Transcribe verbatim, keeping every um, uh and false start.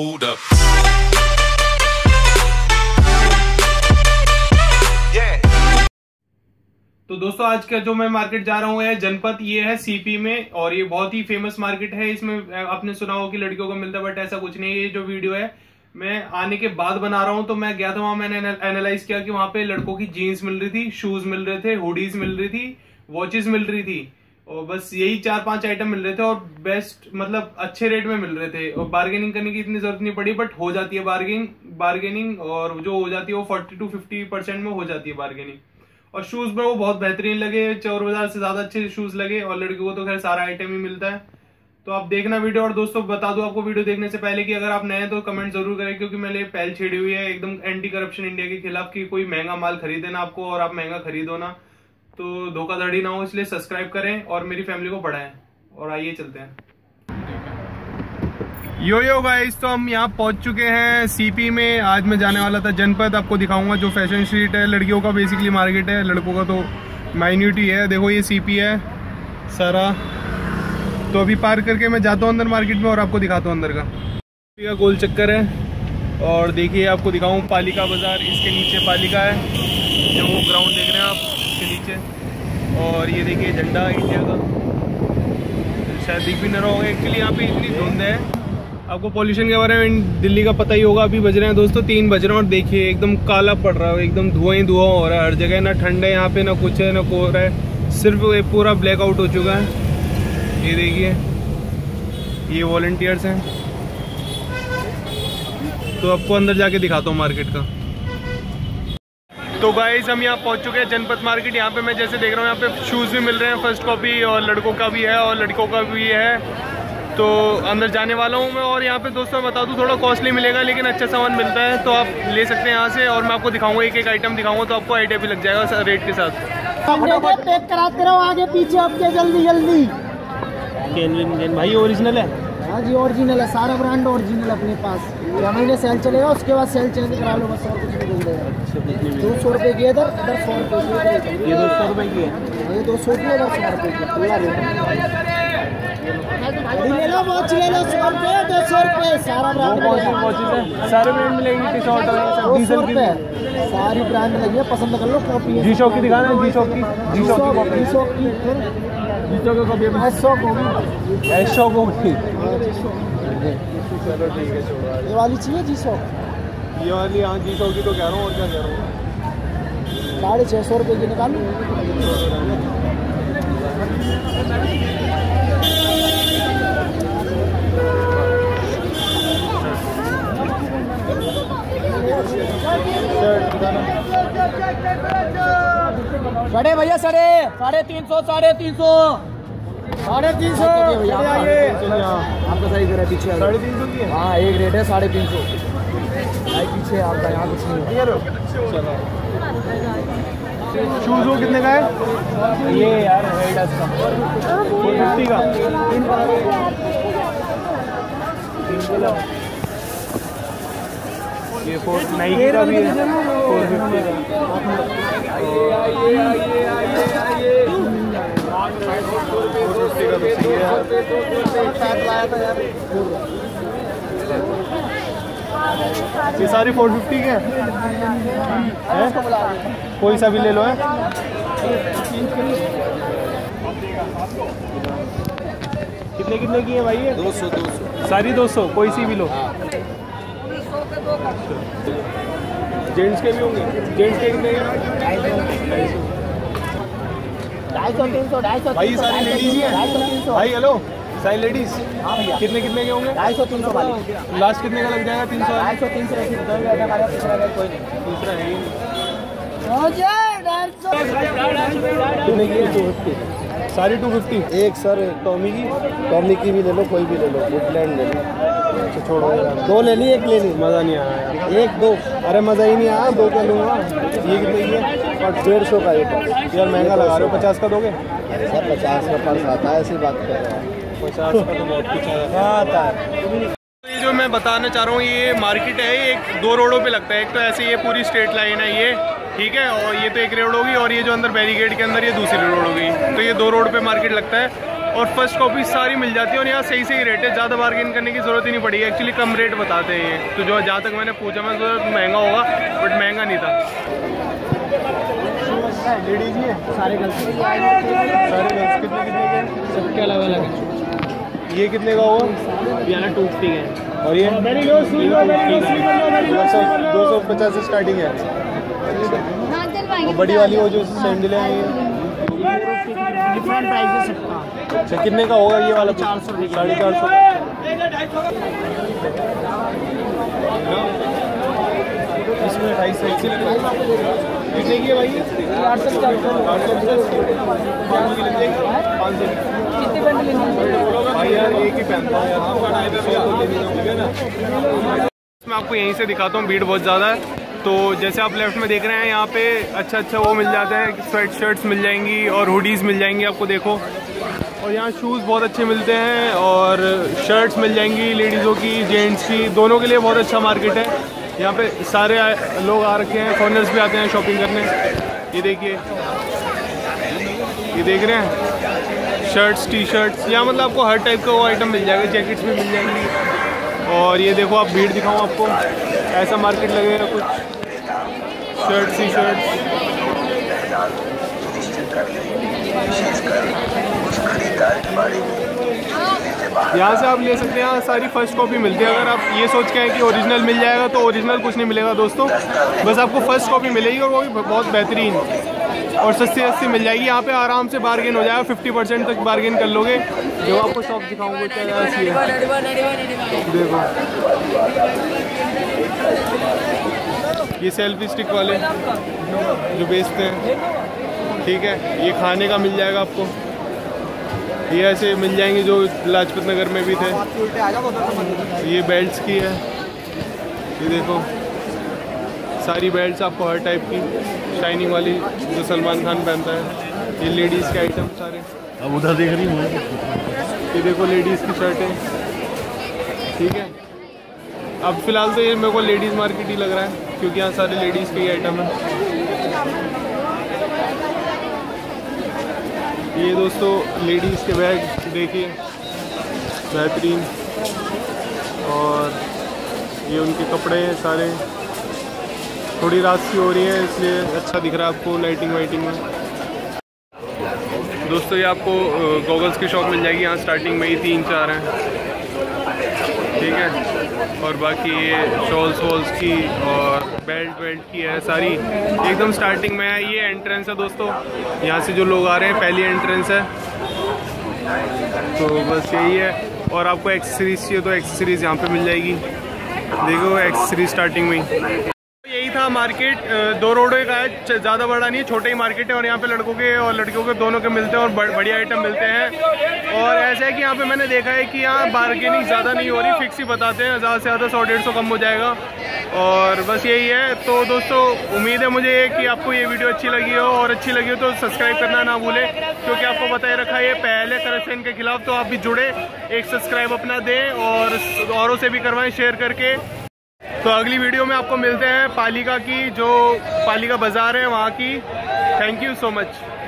hold up. तो दोस्तों आज का जो मैं मार्केट जा रहा हूँ है जनपथ, ये है सीपी में और ये बहुत ही फेमस मार्केट है। इसमें आपने सुना हो कि लड़कियों को मिलता है, बट ऐसा कुछ नहीं है। ये जो वीडियो है मैं आने के बाद बना रहा हूँ। तो मैं गया था वहां, मैंने एनालाइज किया कि वहां पे लड़कों की जीन्स मिल रही थी, शूज मिल रहे थे, हुडीज मिल रही थी, वॉचेस मिल रही थी और बस यही चार पांच आइटम मिल रहे थे और बेस्ट मतलब अच्छे रेट में मिल रहे थे और बार्गेनिंग करने की इतनी जरूरत नहीं पड़ी। बट हो जाती है बार्गेनिंग बार्गेनिंग और जो हो जाती है वो फोर्टी टू फिफ्टी परसेंट में हो जाती है बार्गेनिंग। और शूज में वो बहुत बेहतरीन लगे, चोर बाजार से ज्यादा अच्छे शूज लगे और लड़कियों को तो खैर सारा आइटम ही मिलता है। तो आप देखना वीडियो। और दोस्तों बता दूं आपको वीडियो देखने से पहले कि अगर आप नए हैं तो कमेंट जरूर करें, क्योंकि मैंने पहल छेड़ी हुई है एकदम एंटी करप्शन इंडिया के खिलाफ कि कोई महंगा माल खरीदे ना आपको और आप महंगा खरीदो ना, तो धोखाधड़ी ना हो। इसलिए सब्सक्राइब करें और मेरी फैमिली को बढ़ाएं। और आइए चलते हैं। यो यो गाइस, तो हम यहाँ पहुंच चुके हैं सीपी में। आज मैं जाने वाला था जनपथ, आपको दिखाऊंगा जो फैशन स्ट्रीट है। लड़कियों का बेसिकली मार्केट है, लड़कों का तो माइन्यूट ही है। देखो ये सीपी है सारा। तो अभी पार करके मैं जाता हूँ अंदर मार्केट में और आपको दिखाता हूँ अंदर का गोल चक्कर है। और देखिए आपको दिखाऊँ पालिका बाजार, इसके नीचे पालिका है जो वो ग्राउंड देख रहे हैं आप, इसके नीचे। और ये देखिए झंडा इंडिया का, शायद दिख भी ना रहा होगा। एक्चुअली यहाँ पे इतनी धुंध है, आपको पॉल्यूशन के बारे में दिल्ली का पता ही होगा। अभी बज रहे हैं दोस्तों तीन बज रहे हैं और देखिए एकदम काला पड़ रहा है, एकदम धुआं ही धुआं हो रहा है हर जगह। ना ठंड है यहाँ पे, ना कुछ है, ना कोहरा है, सिर्फ ये पूरा ब्लैकआउट हो चुका है। ये देखिए ये वॉलंटियर्स हैं। तो आपको अंदर जाके दिखाता हूँ मार्केट का। तो गाइस हम यहाँ पहुँच चुके हैं जनपथ मार्केट। यहाँ पे मैं जैसे देख रहा हूँ यहाँ पे शूज़ भी मिल रहे हैं फर्स्ट कॉपी, और लड़कों का भी है और लड़कों का भी है। तो अंदर जाने वाला हूँ मैं। और यहाँ पे दोस्तों बता दूँ थोड़ा कॉस्टली मिलेगा लेकिन अच्छा सामान मिलता है, तो आप ले सकते हैं यहाँ से। और मैं आपको दिखाऊँगा, एक एक आइटम दिखाऊँगा तो आपको आइडिया भी लग जाएगा रेट के साथ। पैक कराते रहो आगे पीछे आपके, जल्दी जल्दी। केन भाई ओरिजिनल है? हाँ जी ओरिजिनल है, सारा ब्रांड ओरिजिनल अपने पास। महीने सेल चलेगा, उसके बाद सेल चेंज करा लो बस। और कुछ नहीं मिलेगा। दो सौ रुपये की है इधर, इधर सौ रुपये की। ये दो सौ रुपये की है, ये दो सौ की है, इधर सौ रुपये की। पूरा ले लो, वॉच ले लो, सौ रुपये दो सौ रुपये सारा ब्रांड। सारे ब्रांड मिलेगी, टी शर्ट दो सौ रुपये, सारी ब्रांड मिलेगी, पसंद कर लो। कॉपी जी शॉप की दिखाना है, जी शॉप की जी शॉप जी शॉप की ये वाली चाहिए जी सौ, ये वाली। हाँ जी सौ की तो कह रहा हूँ, और क्या कह रहा हूँ। साढ़े छः सौ रुपये की निकाल लूँ। साढ़े भैया साढ़े साढ़े तीन सौ साढ़े तीन सौ साढ़े तीन सौ आपका साइज है पीछे, साढ़े तीन सौ की। हाँ एक रेट है साढ़े तीन सौ भाई, पीछे आपका यहाँ कुछ नहीं। शूज़ वो कितने का है? ये यार एडिडास का फोर फिफ्टी का। ये फोर नाइकी का भी है, फोर फिफ्टी का। ये सारी फोर फिफ्टी के हैं, कोई सा भी ले लो है। कितने कितने की है भाई ये? दो सौ दो सौ सारी दो सौ, कोई सी भी लो। जेंट्स के भी होंगे, जेंट्स के कितने? ढाई सौ तीन सौ ढाई सौ भाई, सारी लेडीज ही है। ढाई सौ तीन सौ भाई, हेलो सारी लेडीज। हाँ भैया कितने कितने के होंगे? ढाई सौ तीन सौ वाले। लास्ट कितने का लग जाएगा? तीन सौ ढाई सौ तीन सौ कोई नहीं, दूसरा है ही। सारी टू फिफ्टी एक सर। टॉमी की टॉमी की भी ले लो, कोई भी ले लो, वुडलैंड ले लो। छोड़ो दो ले ली, एक ले ली, मज़ा नहीं आया। एक दो, अरे मज़ा ही नहीं आया, दो का लूँगा। ये कितने की है? और डेढ़ सौ का एक यार, महंगा लगा रहे हो। पचास का दोगे सर? पचास का पर्स आता है, ऐसी बात कर रहा है। पचास का तो बहुत कुछ आता है। ये जो मैं बताना चाह रहा हूँ ये मार्केट है, एक दो रोडों पे लगता है। एक तो ऐसे ये पूरी स्ट्रेट लाइन है ये, ठीक है, और ये तो एक रोड होगी और ये जो अंदर बैरीगेड के अंदर ये दूसरी रोड होगी। तो ये दो रोड पर मार्केट लगता है। और फर्स्ट कॉपी सारी मिल जाती है और यहाँ सही सही रेट है, ज़्यादा बार्गेन करने की ज़रूरत ही नहीं पड़ी है। एक्चुअली कम रेट बताते हैं ये, तो जो जहाँ तक मैंने पूछा मैं सोचा महंगा होगा बट महंगा नहीं था। लेडीज ही है सारे गर्ल्स, सारे गर्ल्स कितने कितने के हैं? सबके अलग अलग है। ये कितने का होगा? ये ना टूथ पिक है और ये दो सौ पचास से स्टार्टिंग है। और बड़ी वाली वो जो सैंडल है डिफरेंट प्राइस है सबका। अच्छा कितने का होगा ये वाला? चार सौ साढ़े चार सौ इसमें ढाई सौ कितने की है भाई? आठ सौ आठ सौ पाँच सौ मैं आपको यहीं से दिखाता हूँ। भीड़ बहुत ज़्यादा है, तो जैसे आप लेफ्ट में देख रहे हैं यहाँ पे अच्छा अच्छा वो मिल जाता है, स्वेट शर्ट्स मिल जाएंगी और हुडीज़ मिल जाएंगी आपको, देखो। और यहाँ शूज़ बहुत अच्छे मिलते हैं और शर्ट्स मिल जाएंगी लेडीज़ों की, जेंट्स की, दोनों के लिए बहुत अच्छा मार्केट है। यहाँ पे सारे लोग आ रखे हैं, फॉरेनर्स भी आते हैं शॉपिंग करने। ये देखिए, ये देख रहे हैं शर्ट्स, टी शर्ट्स, यहाँ मतलब आपको हर टाइप का वो आइटम मिल जाएगा, जैकेट्स भी मिल जाएंगी। और ये देखो, आप भीड़ दिखाऊँ आपको, ऐसा मार्केट लगेगा कुछ। शर्ट्स, टी शर्ट्स यहाँ से आप ले सकते हैं। यहाँ सारी फर्स्ट कॉपी मिलती है। अगर आप ये सोच के हैं कि ओरिजिनल मिल जाएगा तो ओरिजिनल कुछ नहीं मिलेगा दोस्तों, बस आपको फर्स्ट कॉपी मिलेगी और वो भी बहुत बेहतरीन और सस्ती सस्ती मिल जाएगी। यहाँ पे आराम से बार्गेन हो जाएगा, पचास परसेंट तक बार्गेन कर लोगे। जो आपको शॉप दिखाऊंगे क्या देखो, ये सेल्फी स्टिक वाले जो बेचते हैं, ठीक है। ये खाने का मिल जाएगा आपको, ये ऐसे मिल जाएंगे जो लाजपत नगर में भी थे। ये बेल्ट्स की है, ये देखो सारी बेल्ट्स आपको हर टाइप की, शाइनिंग वाली जो सलमान खान पहनता है। ये लेडीज़ के आइटम सारे, अब उधर देख रही हूँ। ये देखो लेडीज़ की शर्टें, ठीक है। अब फिलहाल तो ये मेरे को लेडीज़ मार्केट ही लग रहा है क्योंकि यहाँ सारे लेडीज़ के ही आइटम है। ये दोस्तों लेडीज़ के बैग देखिए बेहतरीन, और ये उनके कपड़े हैं सारे। थोड़ी रात सी हो रही है इसलिए अच्छा दिख रहा है आपको लाइटिंग वाइटिंग में। दोस्तों ये आपको गॉगल्स की शॉप मिल जाएगी, यहाँ स्टार्टिंग में ही तीन चार हैं, ठीक है। और बाकी ये शॉल्स वॉल्स की और बेल्ट वेल्ट की है सारी, एकदम स्टार्टिंग में है। ये एंट्रेंस है दोस्तों, यहाँ से जो लोग आ रहे हैं पहली एंट्रेंस है, तो बस यही है। और आपको एक्सेसरीज चाहिए तो एक्सेसरीज यहाँ पर मिल जाएगी, देखो एक्सेसरीज स्टार्टिंग में ही। यही था मार्केट, दो रोडों का है, ज़्यादा बड़ा नहीं है, छोटे ही मार्केट है। और यहाँ पे लड़कों के और लड़कियों के दोनों के मिलते हैं और बड़, बढ़िया आइटम मिलते हैं। और ऐसा है कि यहाँ पे मैंने देखा है कि यहाँ बार्गेनिंग ज़्यादा नहीं हो रही, फिक्स ही बताते हैं, ज़्यादा से ज़्यादा सौ डेढ़ सौ कम हो जाएगा। और बस यही है। तो दोस्तों उम्मीद है मुझे कि आपको ये वीडियो अच्छी लगी हो, और अच्छी लगी हो तो सब्सक्राइब करना ना भूलें, क्योंकि आपको बताया रखा है ये पहले करप्शन के खिलाफ, तो आप भी जुड़े, एक सब्सक्राइब अपना दें और औरों से भी करवाएँ शेयर करके। तो अगली वीडियो में आपको मिलते हैं पालिका की, जो पालिका बाज़ार है वहाँ की। Thank you so much.